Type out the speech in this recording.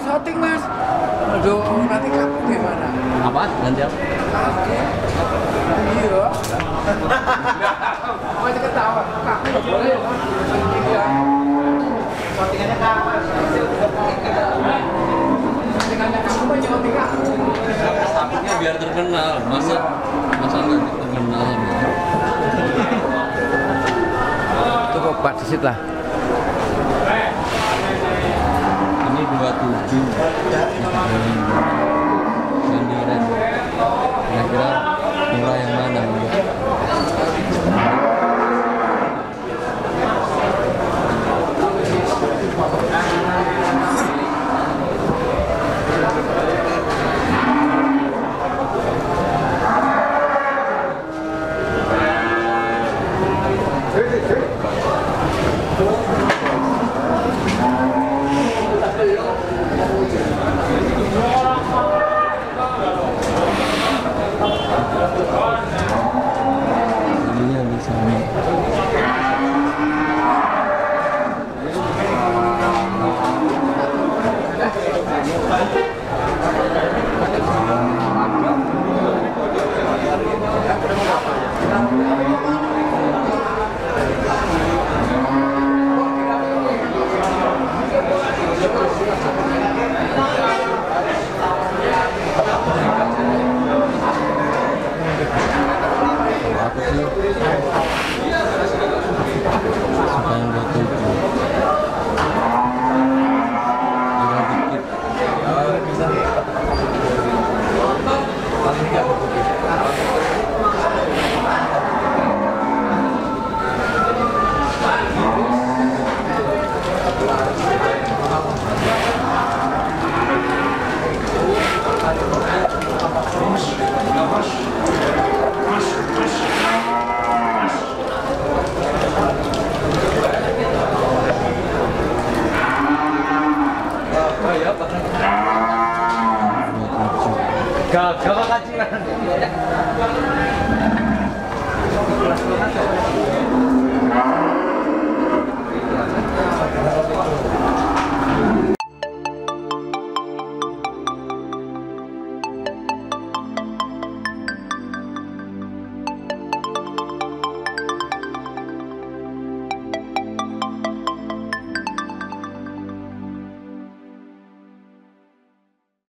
syuting mas. Aduh, nanti kamu gimana? Apa? Nanti apa? Kamu. Iya. Kamu aja ketawa. Kamu gak boleh. Syutingannya kamu. Syutingannya kamu mau nyuting aku. Syutingnya biar terkenal. Masa gak terkenal. Cukup 4 desit lah. Ini 27 sendiran. Kira-kira murah yang mana? Gak bakal cinta.